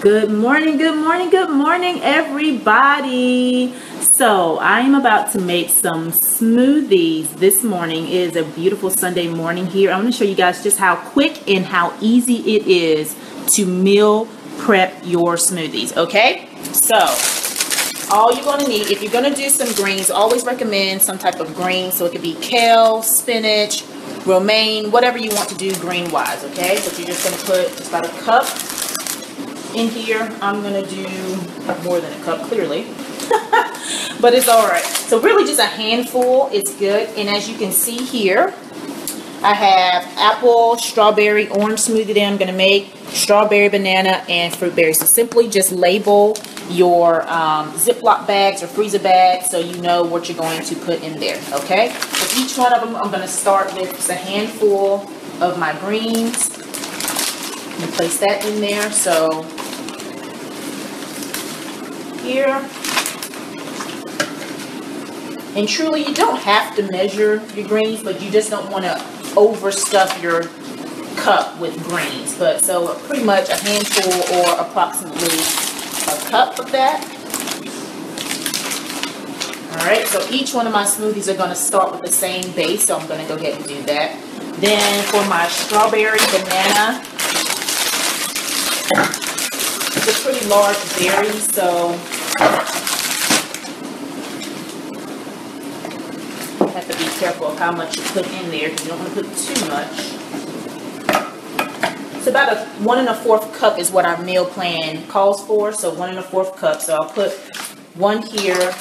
Good morning, everybody. So I am about to make some smoothies this morning. It is a beautiful Sunday morning here. I'm going to show you guys just how quick and how easy it is to meal prep your smoothies, okay? So all you're going to need, if you're going to do some greens, always recommend some type of green. So it could be kale, spinach, romaine, whatever you want to do green-wise, okay? But you're just going to put just about a cup in here. I'm gonna do more than a cup, clearly, but it's all right. So really just a handful is good. And as you can see here, I have apple, strawberry, orange smoothie that I'm gonna make, strawberry, banana, and fruit berry. So simply just label your Ziploc bags or freezer bags so you know what you're going to put in there, okay? So each one of them, I'm gonna start with just a handful of my greens and place that in there. So here, and truly you don't have to measure your greens, but you just don't want to overstuff your cup with greens. But so pretty much a handful or approximately a cup of that. All right, so each one of my smoothies are going to start with the same base, so I'm going to go ahead and do that. Then for my strawberry, banana, it's a pretty large berry, so you have to be careful of how much you put in there because you don't want to put too much. It's about a 1 1/4 cup is what our meal plan calls for, so 1 1/4 cup. So I'll put one here,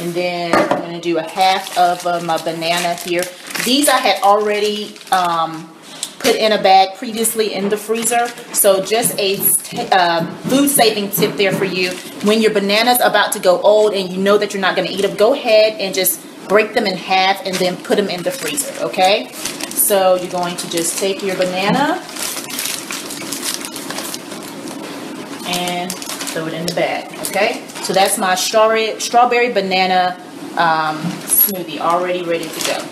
and then I'm going to do a half of my banana here. These I had already put in a bag previously in the freezer. So just a food-saving tip there for you. When your banana's about to go old and you know that you're not gonna eat them, go ahead and just break them in half and then put them in the freezer, okay? So you're going to just take your banana and throw it in the bag, okay? So that's my strawberry banana smoothie already ready to go.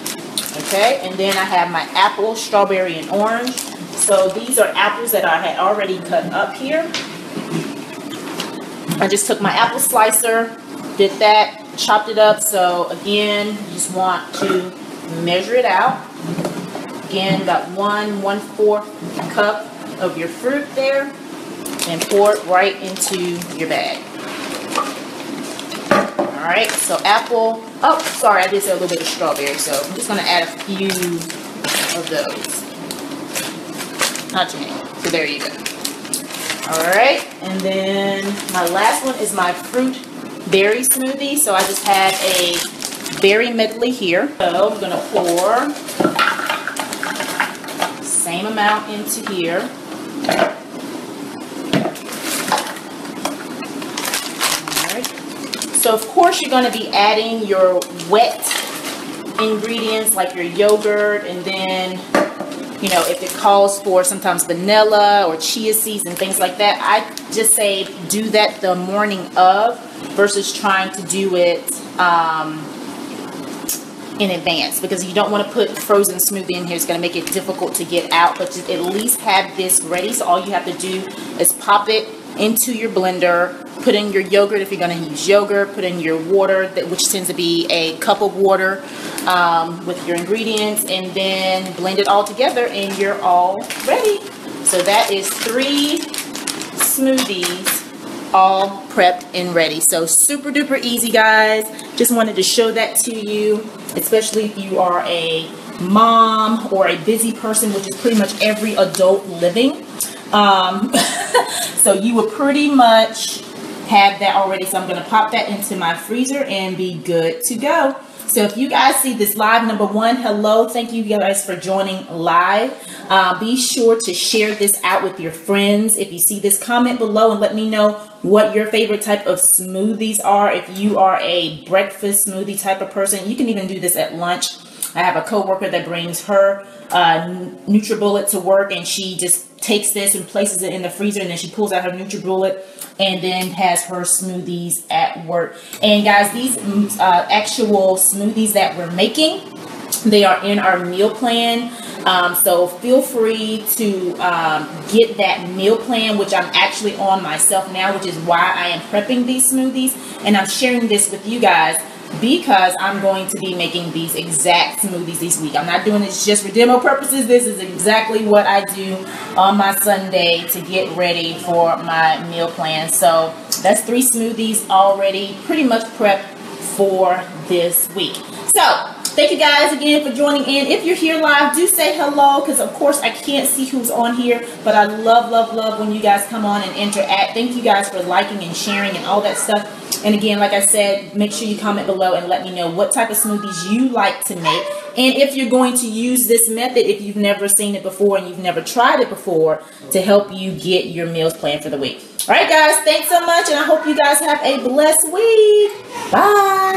Okay, and then I have my apple, strawberry, and orange. So these are apples that I had already cut up here. I just took my apple slicer, did that, chopped it up. So again, you just want to measure it out. Again, got 1 1/4 cup of your fruit there and pour it right into your bag. All right, so apple, oh, sorry, I did say a little bit of strawberry, so I'm just gonna add a few of those. Not too many, so there you go. All right, and then my last one is my fruit berry smoothie. So I just had a berry medley here. So I'm gonna pour same amount into here. So of course you're going to be adding your wet ingredients like your yogurt, and then, you know, if it calls for sometimes vanilla or chia seeds and things like that, I just say do that the morning of versus trying to do it in advance, because you don't want to put frozen smoothie in here. It's going to make it difficult to get out, but just at least have this ready. So all you have to do is pop it into your blender, put in your yogurt if you're going to use yogurt, put in your water, which tends to be a cup of water with your ingredients, and then blend it all together and you're all ready. So that is 3 smoothies all prepped and ready. So super duper easy, guys. Just wanted to show that to you, especially if you are a mom or a busy person, which is pretty much every adult living. So you will pretty much have that already. So I'm going to pop that into my freezer and be good to go. So if you guys see this live, number one, hello, thank you guys for joining live. Be sure to share this out with your friends. If you see this, comment below and let me know what your favorite type of smoothies are. If you are a breakfast smoothie type of person, you can even do this at lunch. I have a coworker that brings her NutriBullet to work, and she just takes this and places it in the freezer, and then she pulls out her NutriBullet and then has her smoothies at work. And guys, these actual smoothies that we're making, they are in our meal plan. So feel free to get that meal plan, which I'm actually on myself now, which is why I am prepping these smoothies. And I'm sharing this with you guys because I'm going to be making these exact smoothies this week. I'm not doing this just for demo purposes. This is exactly what I do on my Sunday to get ready for my meal plan. So that's 3 smoothies already pretty much prepped for this week. So thank you guys again for joining in. If you're here live, do say hello, because of course I can't see who's on here, but I love, love, love when you guys come on and interact. Thank you guys for liking and sharing and all that stuff. And again, like I said, make sure you comment below and let me know what type of smoothies you like to make. And if you're going to use this method, if you've never seen it before and you've never tried it before, to help you get your meals planned for the week. All right, guys, thanks so much, and I hope you guys have a blessed week. Bye.